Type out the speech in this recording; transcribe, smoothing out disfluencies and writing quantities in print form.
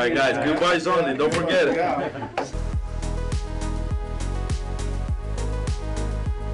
All right, guys, goodbye, Sunday. Don't forget it.